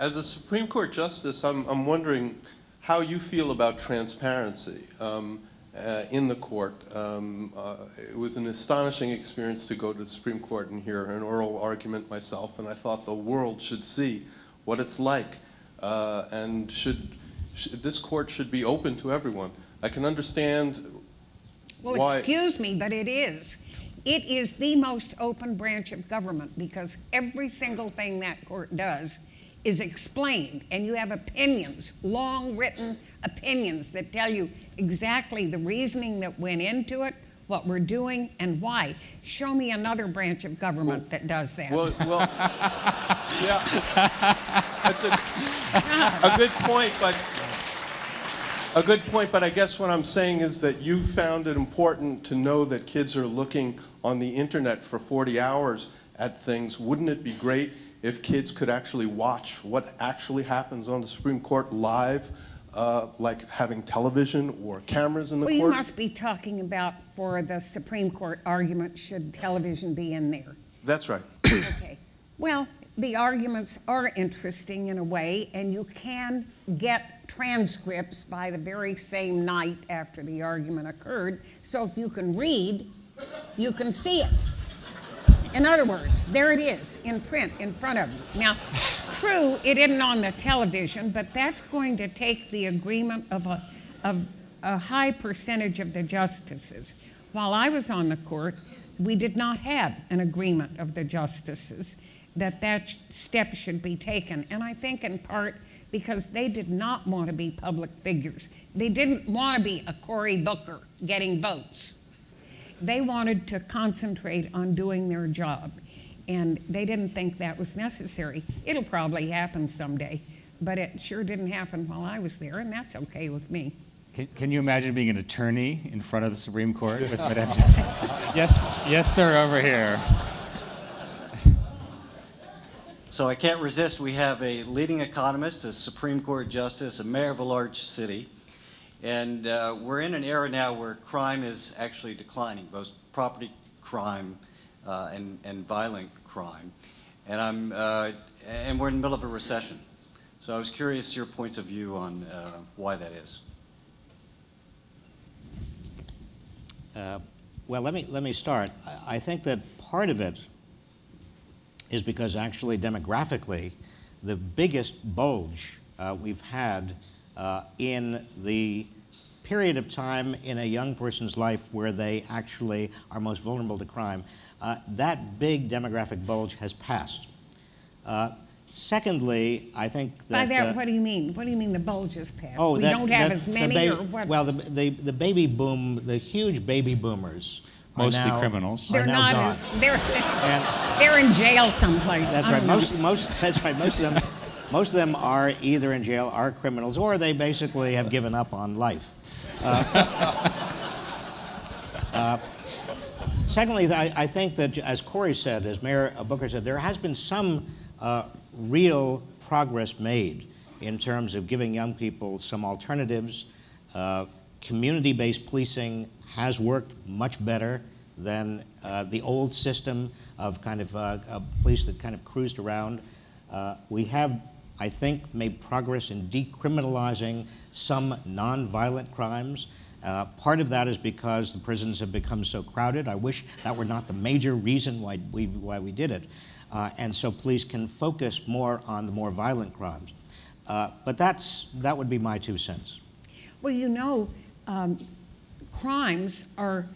As a Supreme Court Justice, I'm wondering how you feel about transparency in the court. It was an astonishing experience to go to the Supreme Court and hear an oral argument myself, and I thought the world should see what it's like, and this court should be open to everyone. I can understand why... Well, excuse me, but it is. It is the most open branch of government, because every single thing that court does is explained, and you have opinions, long written opinions that tell you exactly the reasoning that went into it, what we're doing, and why. Show me another branch of government that does that. Well yeah, that's a good point, but I guess what I'm saying is that you found it important to know that kids are looking on the internet for 40 hours at things. Wouldn't it be great if kids could actually watch what actually happens on the Supreme Court live, like having television or cameras in the court? Well, you must be talking about for the Supreme Court argument, should television be in there? That's right. Okay. Well, the arguments are interesting in a way, and you can get transcripts by the very same night after the argument occurred. So if you can read, you can see it. In other words, there it is, in print, in front of you. Now, true, it isn't on the television, but that's going to take the agreement of a high percentage of the justices. While I was on the court, we did not have an agreement of the justices that that step should be taken. And I think in part because they did not want to be public figures. They didn't want to be a Cory Booker getting votes. They wanted to concentrate on doing their job, and they didn't think that was necessary. It'll probably happen someday, but it sure didn't happen while I was there, and that's okay with me. Can you imagine being an attorney in front of the Supreme Court with Madame Justice? Yes, yes, sir, over here. So I can't resist. We have a leading economist, a Supreme Court Justice, a mayor of a large city. And we're in an era now where crime is actually declining, both property crime and violent crime. And we're in the middle of a recession. So I was curious your points of view on why that is. Well, let me start. I think that part of it is because actually demographically, the biggest bulge we've had in the period of time in a young person's life where they actually are most vulnerable to crime, that big demographic bulge has passed. Secondly, I think that... By that, what do you mean? What do you mean the bulge has passed? Oh, we don't have as many baby, or what? Well, the baby boom, the huge baby boomers... Mostly now, criminals. They're not gone. They're in jail someplace. That's right. That's right. Most of them... Most of them are either in jail, are criminals, or they basically have given up on life. Secondly, I think that, as Cory said, as Mayor Booker said, there has been some real progress made in terms of giving young people some alternatives. Community-based policing has worked much better than the old system of kind of police that kind of cruised around. We have, I think, made progress in decriminalizing some nonviolent crimes. Part of that is because the prisons have become so crowded. I wish that were not the major reason why we did it. And so police can focus more on the more violent crimes. But that would be my 2 cents. Well, you know, crimes are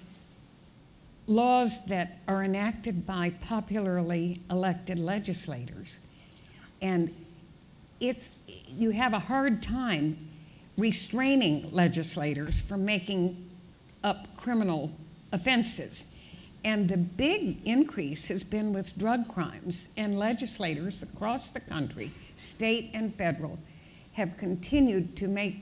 laws that are enacted by popularly elected legislators. And you have a hard time restraining legislators from making up criminal offenses. And the big increase has been with drug crimes, and legislators across the country, state and federal, have continued to make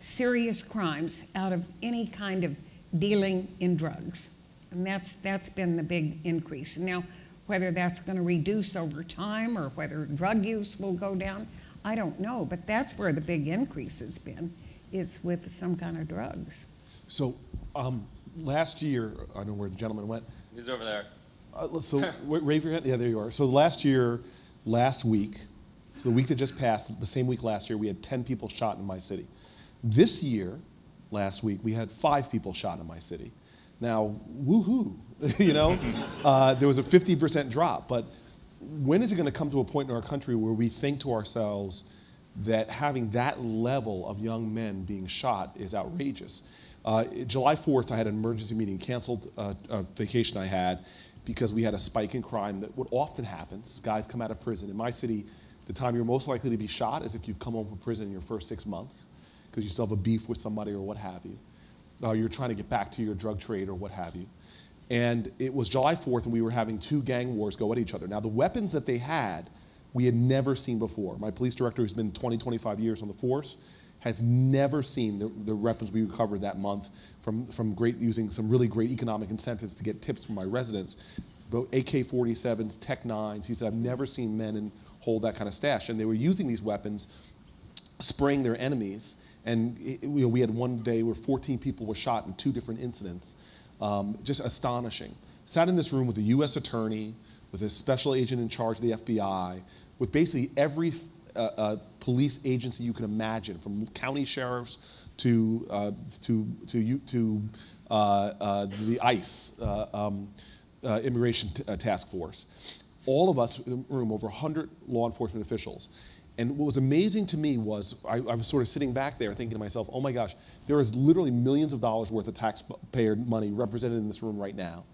serious crimes out of any kind of dealing in drugs. And that's been the big increase. Now, whether that's going to reduce over time or whether drug use will go down, I don't know. But that's where the big increase has been, is with some kind of drugs. So last year, I don't know where the gentleman went. He's over there. So wave your hand. Yeah, there you are. So last week, So the week that just passed, the same week last year, we had 10 people shot in my city. This year, last week, we had 5 people shot in my city. Now, woo-hoo, you know? There was a 50% drop, but when is it going to come to a point in our country where we think to ourselves that having that level of young men being shot is outrageous? July 4th, I had an emergency meeting, canceled a vacation I had because we had a spike in crime that what often happens. Guys come out of prison. In my city, the time you're most likely to be shot is if you've come home from prison in your first 6 months because you still have a beef with somebody or what have you. You're trying to get back to your drug trade or what have you. And it was July 4th, and we were having 2 gang wars go at each other. Now, the weapons that they had, we had never seen before. My police director, who's been 20, 25 years on the force, has never seen the weapons we recovered that month from using some really great economic incentives to get tips from my residents. Both AK-47s, Tech-9s. He said, I've never seen men hold that kind of stash. And they were using these weapons, spraying their enemies. And we had one day where 14 people were shot in 2 different incidents. Just astonishing. Sat in this room with a U.S. attorney, with a special agent in charge of the FBI, with basically every police agency you can imagine, from county sheriffs to the ICE immigration task force. All of us in the room, over 100 law enforcement officials. And what was amazing to me was I was sort of sitting back there thinking to myself, oh my gosh, there is literally millions of dollars worth of taxpayer money represented in this room right now.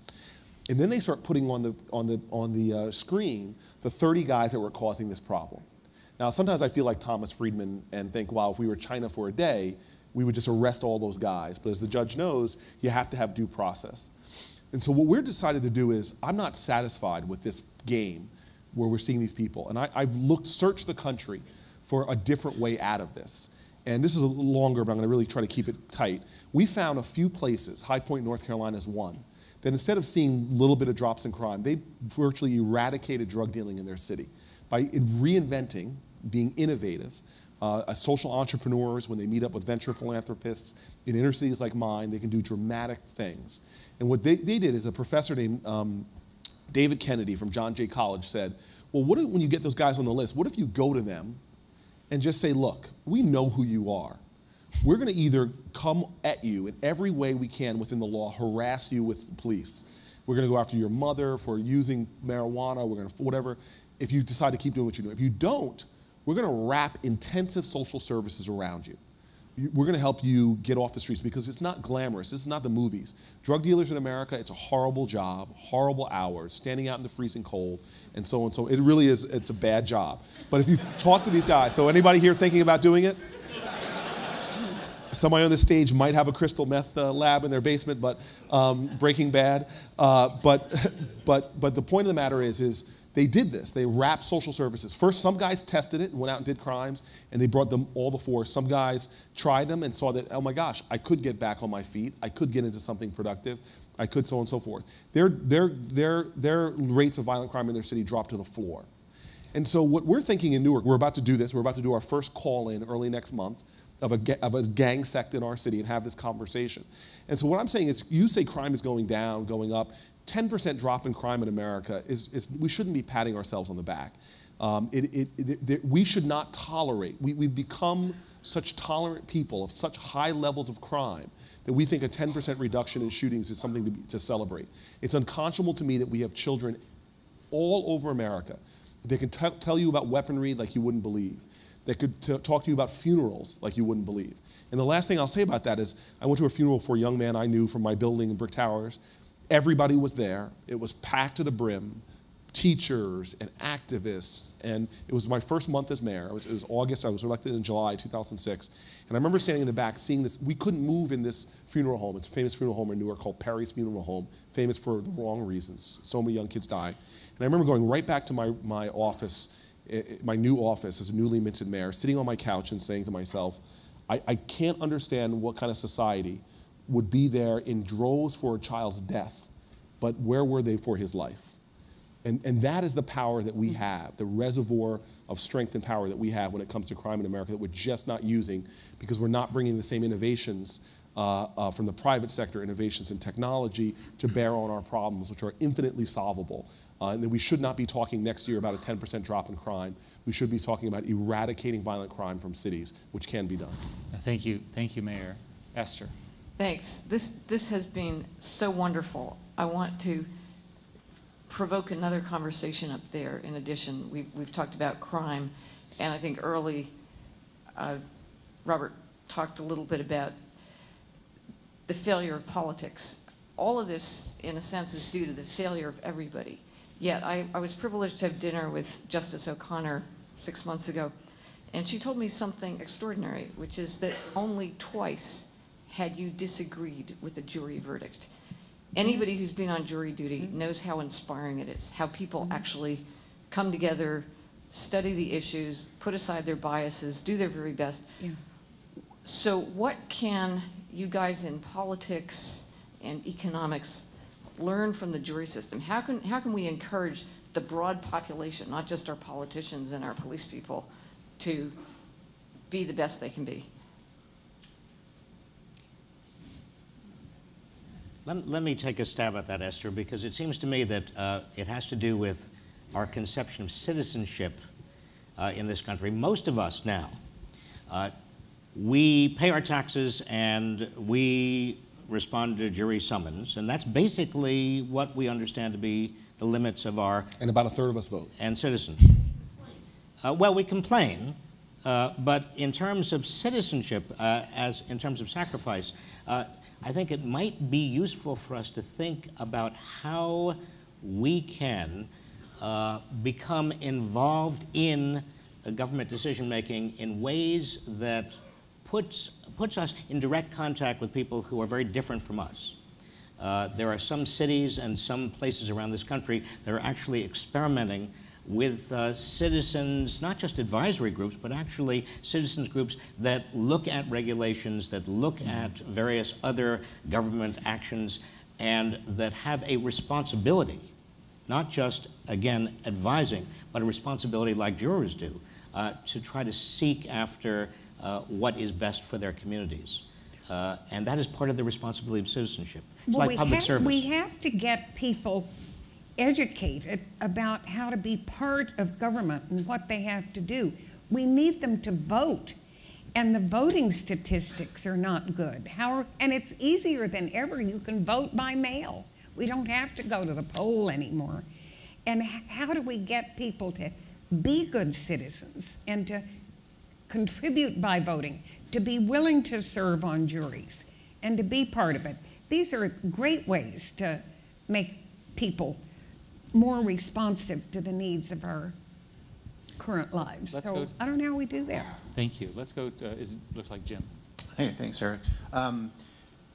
And then they start putting on the screen the 30 guys that were causing this problem. Now, sometimes I feel like Thomas Friedman and think, wow, if we were China for a day, we would just arrest all those guys. But as the judge knows, you have to have due process. And so what we're decided to do is I'm not satisfied with this game where we're seeing these people. And I've searched the country for a different way out of this. And this is a little longer, but I'm gonna really try to keep it tight. We found a few places, High Point, North Carolina is one, that instead of seeing a little bit of drops in crime, they virtually eradicated drug dealing in their city by reinventing, being innovative. Social entrepreneurs, when they meet up with venture philanthropists in inner cities like mine, they can do dramatic things. And what they did is a professor named David Kennedy from John Jay College said, well, what if, when you get those guys on the list, what if you go to them and just say, look, we know who you are. We're going to either come at you in every way we can within the law, harass you with the police. We're going to go after your mother for using marijuana, we're going to whatever, if you decide to keep doing what you're doing. If you don't, we're going to wrap intensive social services around you. We're going to help you get off the streets because it's not glamorous. This is not the movies. Drug dealers in America, it's a horrible job, horrible hours, standing out in the freezing cold, and so on and so on. It really is, it's a bad job. But if you talk to these guys, so anybody here thinking about doing it? Somebody on this stage might have a crystal meth lab in their basement, but Breaking Bad. But the point of the matter is they did this. They wrapped social services. First, some guys tested it and went out and did crimes, and they brought them all the force. Some guys tried them and saw that, oh my gosh, I could get back on my feet. I could get into something productive. I could so on and so forth. Their rates of violent crime in their city dropped to the floor. And so what we're thinking in Newark, we're about to do this. We're about to do our first call-in early next month of a gang sect in our city and have this conversation. And so what I'm saying is you say crime is going down, going up. 10% drop in crime in America is we shouldn't be patting ourselves on the back. We should not tolerate. We've become such tolerant people of such high levels of crime that we think a 10% reduction in shootings is something to celebrate. It's unconscionable to me that we have children all over America that can tell you about weaponry like you wouldn't believe, that could talk to you about funerals like you wouldn't believe. And the last thing I'll say about that is I went to a funeral for a young man I knew from my building in Brick Towers. Everybody was there. It was packed to the brim, teachers and activists. And it was my first month as mayor. It was August. I was elected in July 2006. And I remember standing in the back seeing this. We couldn't move in this funeral home. It's a famous funeral home in Newark called Perry's Funeral Home, famous for the wrong reasons. So many young kids dying. And I remember going right back to my office, my new office as a newly minted mayor, sitting on my couch and saying to myself, I can't understand what kind of society would be there in droves for a child's death, but where were they for his life? And that is the power that we have, the reservoir of strength and power that we have when it comes to crime in America that we're just not using because we're not bringing the same innovations from the private sector, innovations in technology to bear on our problems, which are infinitely solvable and that we should not be talking next year about a 10% drop in crime. We should be talking about eradicating violent crime from cities, which can be done. Thank you, Mayor. Esther. Thanks. This has been so wonderful. I want to provoke another conversation up there. In addition, we've talked about crime, and I think early Robert talked a little bit about the failure of politics. All of this, in a sense, is due to the failure of everybody. Yet I was privileged to have dinner with Justice O'Connor 6 months ago, and she told me something extraordinary, which is that only twice had you disagreed with a jury verdict. Anybody who's been on jury duty knows how inspiring it is, how people actually come together, study the issues, put aside their biases, do their very best. Yeah. So what can you guys in politics and economics learn from the jury system? How can we encourage the broad population, not just our politicians and our police people, to be the best they can be? Let me take a stab at that, Esther, because it seems to me that it has to do with our conception of citizenship in this country. Most of us now, we pay our taxes and we respond to a jury summons, and that's basically what we understand to be the limits of our... And about a third of us vote. And citizens. Well, we complain. But in terms of citizenship, as in terms of sacrifice, I think it might be useful for us to think about how we can become involved in government decision-making in ways that puts us in direct contact with people who are very different from us. There are some cities and some places around this country that are actually experimenting with citizens, not just advisory groups, but actually citizens groups that look at regulations, that look at various other government actions, and that have a responsibility, not just, again, advising, but a responsibility like jurors do, to try to seek after what is best for their communities. And that is part of the responsibility of citizenship. It's like public service. We have to get people educated about how to be part of government and what they have to do. We need them to vote, and the voting statistics are not good. And it's easier than ever. You can vote by mail. We don't have to go to the poll anymore. And how do we get people to be good citizens and to contribute by voting, to be willing to serve on juries, and to be part of it? These are great ways to make people more responsive to the needs of our current lives. So I don't know how we do that. Thank you. Let's go to, it looks like Jim. Hey, thanks, Eric.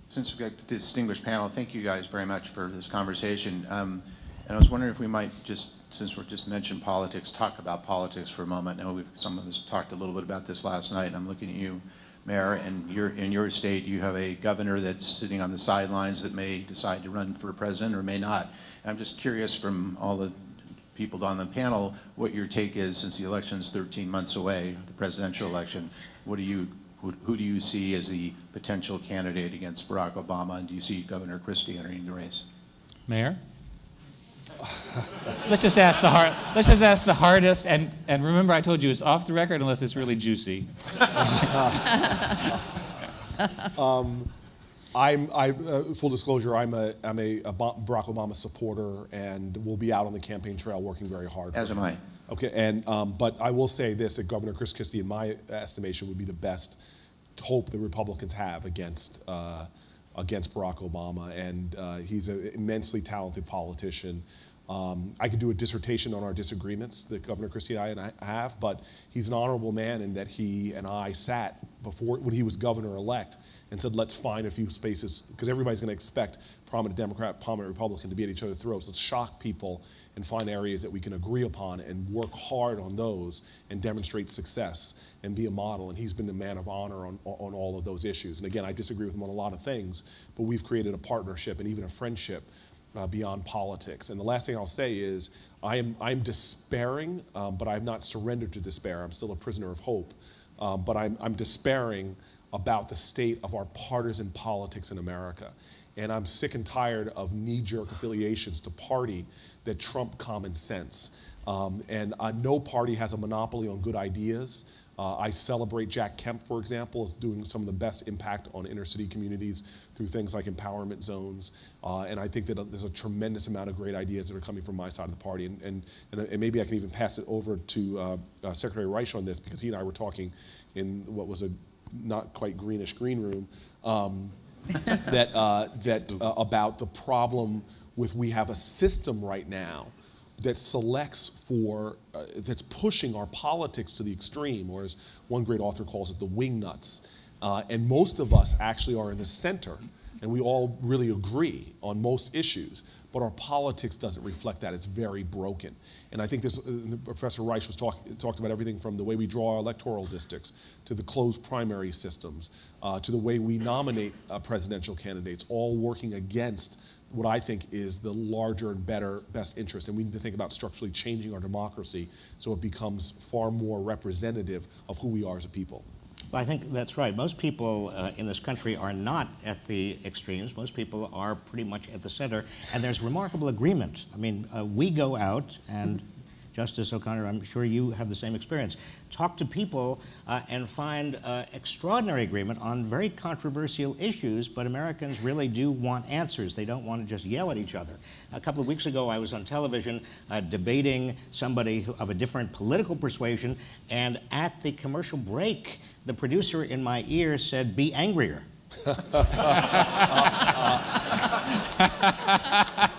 Since we've got a distinguished panel, thank you guys very much for this conversation. And I was wondering if we might just, since we're just mentioned politics, talk about politics for a moment. I know some of us talked a little bit about this last night, and I'm looking at you, Mayor, and in your state, you have a governor that's sitting on the sidelines that may decide to run for president or may not. And I'm just curious from all the people on the panel what your take is, since the election's 13 months away, the presidential election. What do you, who do you see as the potential candidate against Barack Obama, and do you see Governor Christie entering the race? Mayor? Let's just ask the hardest, and remember I told you it's off the record unless it's really juicy. Full disclosure, I'm a Barack Obama supporter, and will be out on the campaign trail working very hard. As am I. Okay, and but I will say this: that Governor Chris Christie, in my estimation, would be the best hope the Republicans have against Barack Obama, and he's an immensely talented politician. I could do a dissertation on our disagreements that Governor Christie and I have, but he's an honorable man in that he and I sat before when he was governor-elect and said, let's find a few spaces, because everybody's going to expect prominent Democrat, prominent Republican to be at each other's throats. Let's shock people and find areas that we can agree upon and work hard on those and demonstrate success and be a model. And he's been a man of honor on all of those issues. And again, I disagree with him on a lot of things, but we've created a partnership and even a friendship beyond politics. And the last thing I'll say is I'm despairing, but I've not surrendered to despair. I'm still a prisoner of hope, but I'm despairing about the state of our partisan politics in America. And I'm sick and tired of knee-jerk affiliations to party that trump common sense. And no party has a monopoly on good ideas. I celebrate Jack Kemp, for example, as doing some of the best impact on inner city communities through things like empowerment zones. And I think that there's a tremendous amount of great ideas that are coming from my side of the party. And maybe I can even pass it over to Secretary Reich on this, because he and I were talking in what was a not quite greenish green room about the problem with we have a system right now that selects for, that's pushing our politics to the extreme, or as one great author calls it, the wing nuts. And most of us actually are in the center, and we all really agree on most issues, but our politics doesn't reflect that. It's very broken. And I think this, Professor Reich was talked about everything from the way we draw our electoral districts, to the closed primary systems, to the way we nominate presidential candidates, all working against what I think is the larger and better best interest. And we need to think about structurally changing our democracy so it becomes far more representative of who we are as a people. Well, I think that's right. Most people in this country are not at the extremes. Most people are pretty much at the center. And there's remarkable agreement. I mean, we go out and Justice O'Connor, I'm sure you have the same experience. Talk to people and find extraordinary agreement on very controversial issues, but Americans really do want answers. They don't want to just yell at each other. A couple of weeks ago, I was on television debating somebody of a different political persuasion, and at the commercial break, the producer in my ear said, "Be angrier."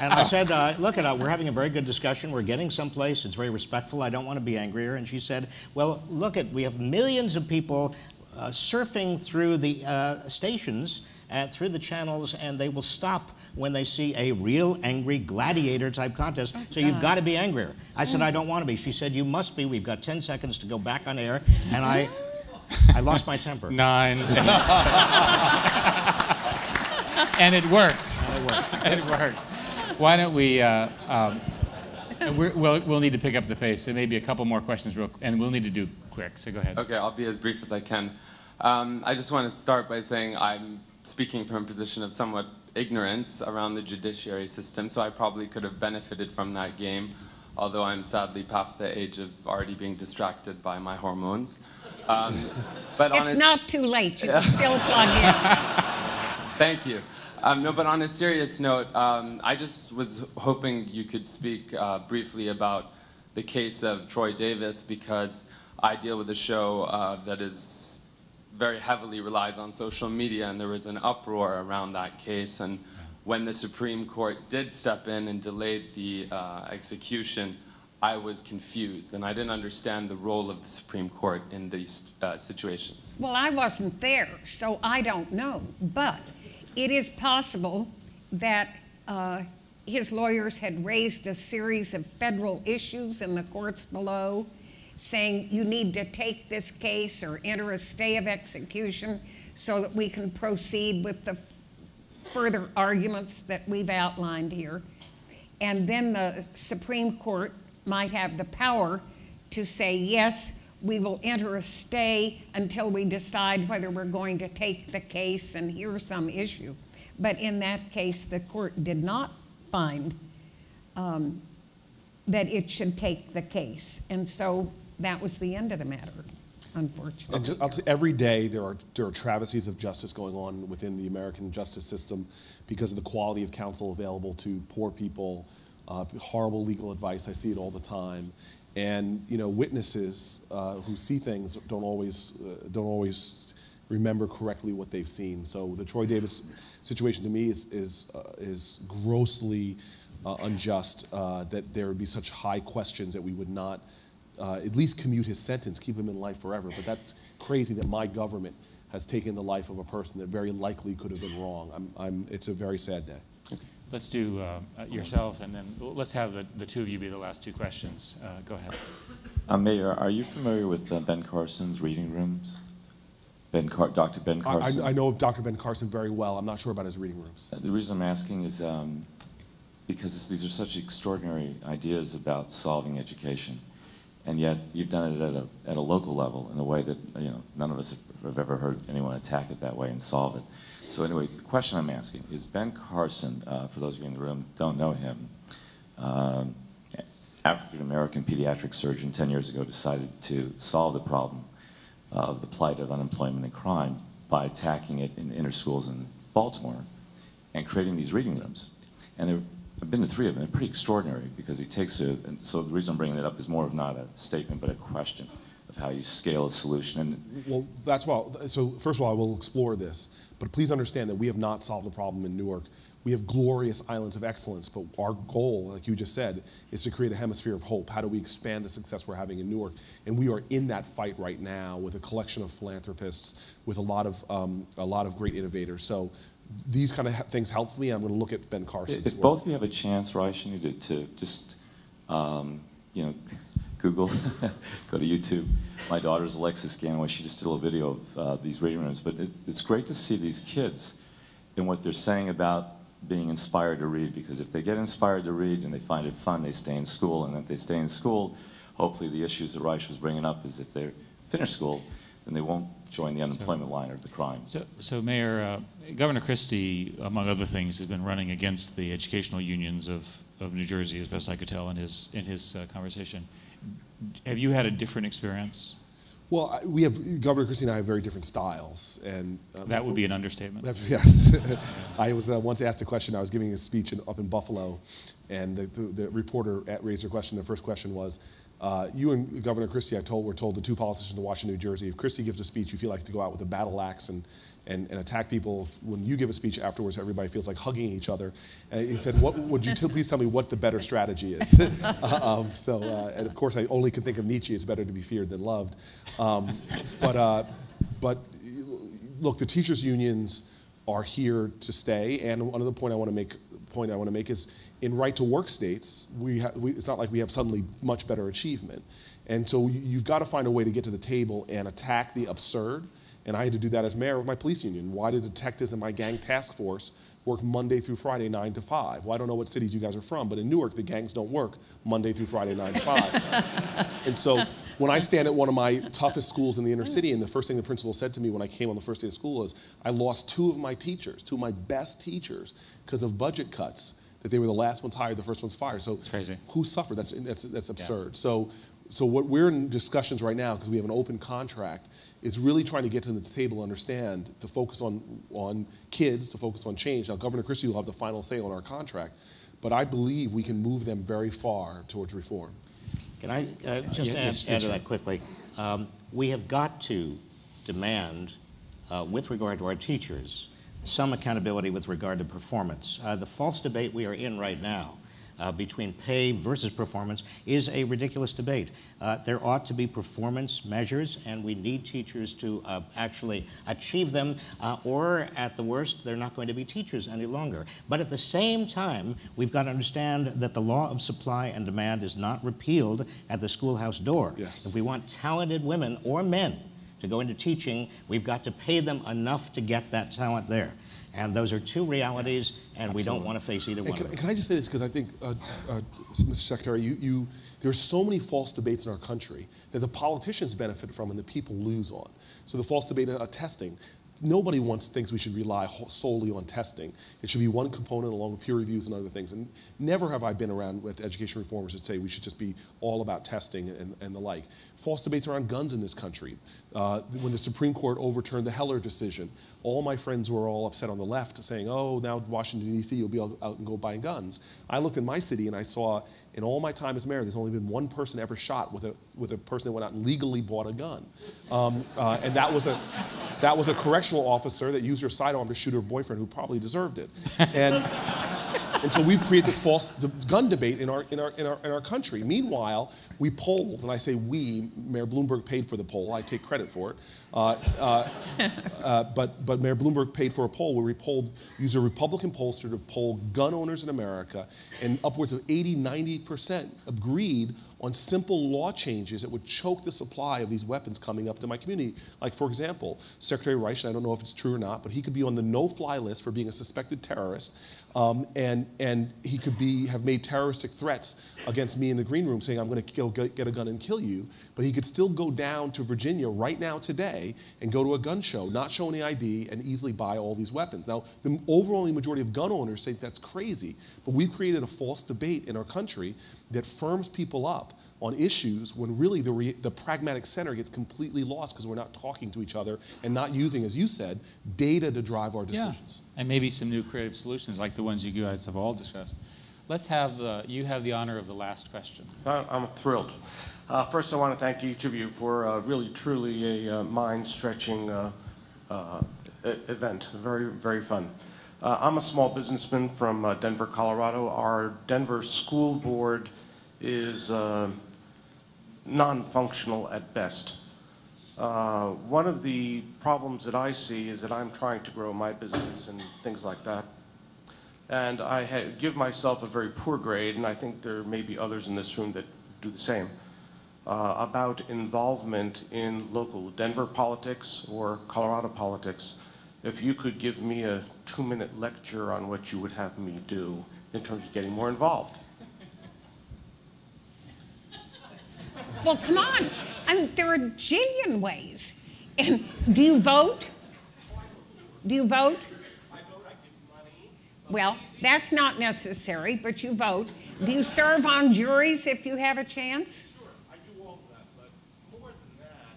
And I said, look, we're having a very good discussion. We're getting someplace. It's very respectful. I don't want to be angrier. And she said, well, look, we have millions of people surfing through the stations, through the channels, and they will stop when they see a real angry gladiator-type contest. So you've got to be angrier. I said, I don't want to be. She said, you must be. We've got 10 seconds to go back on air. And I lost my temper. 9. And it worked. It worked. Why don't we, we'll need to pick up the pace, so maybe a couple more questions, and we'll need to do quick, so go ahead. Okay, I'll be as brief as I can. I just want to start by saying I'm speaking from a position of somewhat ignorance around the judiciary system, so I probably could have benefited from that game, although I'm sadly past the age of already being distracted by my hormones. But it's not too late, you can still plug in. Thank you. No, but on a serious note, I just was hoping you could speak briefly about the case of Troy Davis, because I deal with a show that is very heavily relies on social media, and there was an uproar around that case. And when the Supreme Court did step in and delayed the execution, I was confused, and I didn't understand the role of the Supreme Court in these situations. Well, I wasn't there, so I don't know, but it is possible that his lawyers had raised a series of federal issues in the courts below, saying you need to take this case or enter a stay of execution so that we can proceed with the further arguments that we've outlined here. And then the Supreme Court might have the power to say, yes, we will enter a stay until we decide whether we're going to take the case and hear some issue. But in that case, the court did not find that it should take the case. And so that was the end of the matter, unfortunately. And I'll say every day there are travesties of justice going on within the American justice system because of the quality of counsel available to poor people, horrible legal advice. I see it all the time. And you know, witnesses who see things don't always remember correctly what they've seen. So the Troy Davis situation to me is grossly unjust that there would be such high questions that we would not at least commute his sentence, keep him in life forever. But that's crazy that my government has taken the life of a person that very likely could have been wrong. It's a very sad day. Let's do yourself, and then let's have the two of you be the last two questions. Go ahead. Mayor, are you familiar with Ben Carson's reading rooms? Dr. Ben Carson? I know of Dr. Ben Carson very well. I'm not sure about his reading rooms. The reason I'm asking is because these are such extraordinary ideas about solving education, and yet you've done it at a local level in a way that none of us have ever heard anyone attack it that way and solve it. So anyway, the question I'm asking is Ben Carson, for those of you in the room don't know him, African-American pediatric surgeon 10 years ago decided to solve the problem of the plight of unemployment and crime by attacking it in inner schools in Baltimore and creating these reading rooms. And there have been to three of them. They're pretty extraordinary because he takes a, and so the reason I'm bringing it up is more of not a statement but a question of how you scale a solution. And well, that's why, so first of all, I will explore this, but please understand that we have not solved the problem in Newark. We have glorious islands of excellence, but our goal, like you just said, is to create a hemisphere of hope. How do we expand the success we're having in Newark? And we are in that fight right now with a collection of philanthropists, with a lot of great innovators. So these kind of things help me. I'm going to look at Ben Carson's work. If both of you have a chance, Reich, you need to just, you know, Google, go to YouTube. My daughter's Alexis Ganois. She just did a little video of these reading rooms. But it's great to see these kids and what they're saying about being inspired to read, because if they get inspired to read and they find it fun, they stay in school. And if they stay in school, hopefully the issues that Reich was bringing up is if they finish school, then they won't join the unemployment line or the crime. So Mayor, Governor Christie, among other things, has been running against the educational unions of New Jersey, as best I could tell, in his conversation. Have you had a different experience? Well, we have, Governor Christie and I have very different styles. And that would be an understatement. Yes. I was once asked a question. I was giving a speech up in Buffalo, and the reporter raised her question. The first question was, you and Governor Christie, were told the two politicians in Washington, New Jersey, if Christie gives a speech, you feel like to go out with a battle axe and attack people. When you give a speech afterwards, everybody feels like hugging each other. And he said, "What would you please tell me what the better strategy is?" And of course, I only can think of Nietzsche. It's better to be feared than loved. But look, the teachers' unions are here to stay. And another point I want to make is, in right-to-work states, it's not like we have suddenly much better achievement. And so you've got to find a way to get to the table and attack the absurd. And I had to do that as mayor with my police union. Why do detectives in my gang task force work Monday through Friday, 9 to 5? Well, I don't know what cities you guys are from, but in Newark, the gangs don't work Monday through Friday, 9 to 5. And so when I stand at one of my toughest schools in the inner city, and the first thing the principal said to me when I came on the first day of school is, I lost two of my best teachers, because of budget cuts, that they were the last ones hired, the first ones fired. So it's crazy. Who suffered? That's absurd. Yeah. So what we're in discussions right now, because we have an open contract, is really trying to get to the table and understand, to focus on kids, to focus on change. Now, Governor Christie will have the final say on our contract, but I believe we can move them very far towards reform. Can I just add to that quickly? We have got to demand, with regard to our teachers, some accountability with regard to performance. The false debate we are in right now, between pay versus performance, is a ridiculous debate. There ought to be performance measures, and we need teachers to actually achieve them, or at the worst, they're not going to be teachers any longer. But at the same time, we've got to understand that the law of supply and demand is not repealed at the schoolhouse door. Yes. If we want talented women or men to go into teaching, we've got to pay them enough to get that talent there. And those are two realities, and absolutely, we don't want to face either one of them. Can I just say this, because I think, Mr. Secretary, there are so many false debates in our country that the politicians benefit from and the people lose on. So the false debate of testing, nobody thinks we should rely solely on testing. It should be one component along with peer reviews and other things. And never have I been around with education reformers that say we should just be all about testing and the like. False debates around guns in this country. When the Supreme Court overturned the Heller decision, all my friends were all upset on the left saying, oh, now Washington, D.C., you'll be out and go buying guns. I looked in my city and I saw, in all my time as mayor, there's only been one person ever shot with a person that went out and legally bought a gun. And that was a correctional officer that used her sidearm to shoot her boyfriend, who probably deserved it. And so we've created this false gun debate in our country. Meanwhile, we polled, and I say we, Mayor Bloomberg paid for the poll. I take credit for it. But Mayor Bloomberg paid for a poll where we polled, used a Republican pollster to poll gun owners in America, and upwards of 80, 90% agreed on simple law changes that would choke the supply of these weapons coming up to my community. Like, for example, Secretary Reich, and I don't know if it's true or not, but he could be on the no-fly list for being a suspected terrorist. And he could have made terroristic threats against me in the green room saying, I'm going to get a gun and kill you. But he could still go down to Virginia right right now today and go to a gun show, not show any ID, and easily buy all these weapons. Now, the overwhelming majority of gun owners think that's crazy, but we've created a false debate in our country that firms people up on issues when really the pragmatic center gets completely lost because we're not talking to each other and not using, as you said, data to drive our decisions. Yeah. And maybe some new creative solutions like the ones you guys have all discussed. Let's have, you have the honor of the last question. I'm thrilled. First, I want to thank each of you for really, truly a mind-stretching event. Very, very fun. I'm a small businessman from Denver, Colorado. Our Denver school board is non-functional at best. One of the problems that I see is that I'm trying to grow my business and things like that. And I give myself a very poor grade, and I think there may be others in this room that do the same, about involvement in local Denver politics or Colorado politics. If you could give me a 2-minute lecture on what you would have me do in terms of getting more involved. Well, come on. I mean, there are a jillion ways. And do you vote? Do you vote? Well, that's not necessary, but you vote. Do you serve on juries if you have a chance? Sure, I do all of that, but more than that,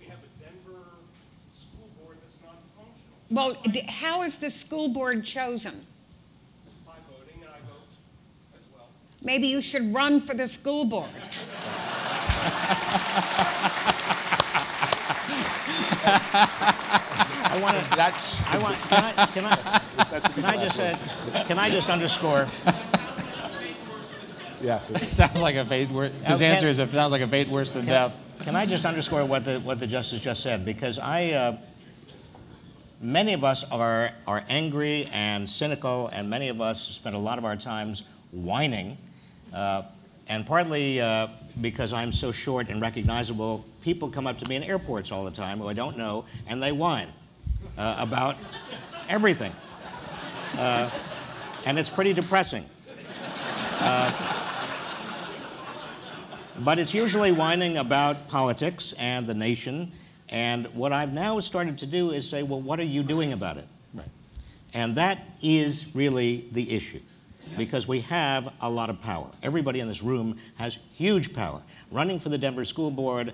we have a Denver school board that's non-functional. Well, how is the school board chosen? By voting, and I vote as well. Maybe you should run for the school board. I want to. That's. I want. Can I just underscore? Yes. It sounds like a fate worse. His answer is it sounds like a fate worse than death. Can I just underscore what the justice just said? Because many of us are angry and cynical, and many of us spend a lot of our times whining, and partly because I'm so short and recognizable. People come up to me in airports all the time who I don't know, and they whine about everything. And it's pretty depressing. But it's usually whining about politics and the nation. And what I've now started to do is say, well, what are you doing about it? Right. And that is really the issue. Because we have a lot of power. Everybody in this room has huge power. Running for the Denver School Board,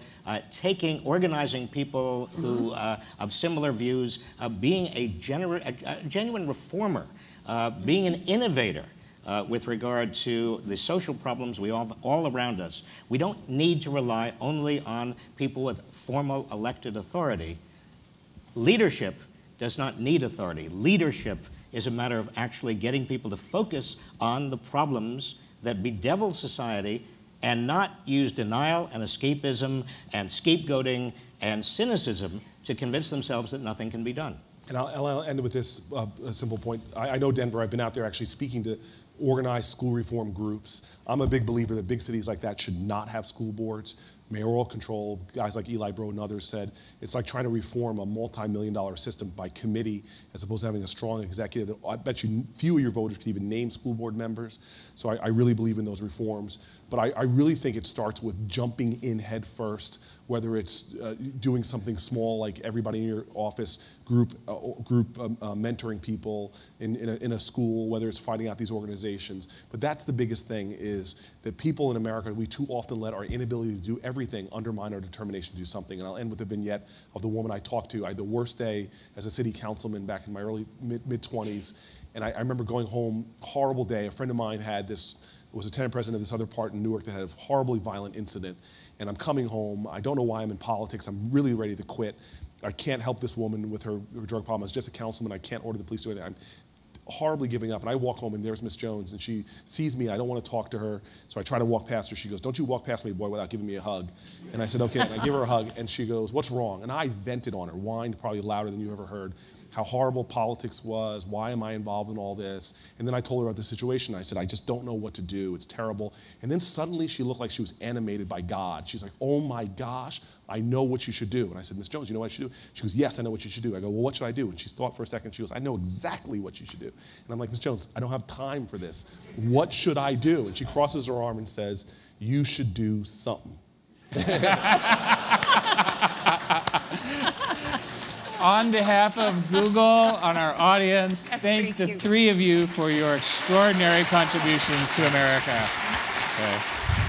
organizing people who of similar views, being a genuine reformer, being an innovator with regard to the social problems we have all around us. We don't need to rely only on people with formal elected authority. Leadership does not need authority. Leadership is a matter of actually getting people to focus on the problems that bedevil society and not use denial and escapism and scapegoating and cynicism to convince themselves that nothing can be done. And I'll end with this simple point. I know Denver. I've been out there actually speaking to organized school reform groups. I'm a big believer that big cities like that should not have school boards. Mayoral control, guys like Eli Broad and others said, it's like trying to reform a multi-million-dollar system by committee as opposed to having a strong executive that I bet you few of your voters could even name school board members. So I really believe in those reforms. But I really think it starts with jumping in head first, whether it's doing something small like everybody in your office, group mentoring people in a school, whether it's finding out these organizations. But that's the biggest thing is that people in America, we too often let our inability to do everything undermine our determination to do something. And I'll end with a vignette of the woman I talked to. I had the worst day as a city councilman back in my early mid-20s. And I remember going home, horrible day. A friend of mine had this, was a tenant president of this other part in Newark that had a horribly violent incident. And I'm coming home. I don't know why I'm in politics. I'm really ready to quit. I can't help this woman with her drug problem. As just a councilman, I can't order the police to do anything. I'm horribly giving up. And I walk home, and there's Miss Jones. And she sees me. I don't want to talk to her. So I try to walk past her. She goes, "Don't you walk past me, boy, without giving me a hug." And I said, OK. And I give her a hug. And she goes, "What's wrong?" And I vented on her, whined probably louder than you ever heard, how horrible politics was, why am I involved in all this? And then I told her about the situation. I said, "I just don't know what to do. It's terrible." And then suddenly she looked like she was animated by God. She's like, "Oh my gosh, I know what you should do." And I said, "Miss Jones, you know what I should do?" She goes, "Yes, I know what you should do." I go, "Well, what should I do?" And she thought for a second. She goes, "I know exactly what you should do." And I'm like, "Miss Jones, I don't have time for this. What should I do?" And she crosses her arm and says, "You should do something." on behalf of Google, on our audience, thank the three of you for your extraordinary contributions to America. Okay.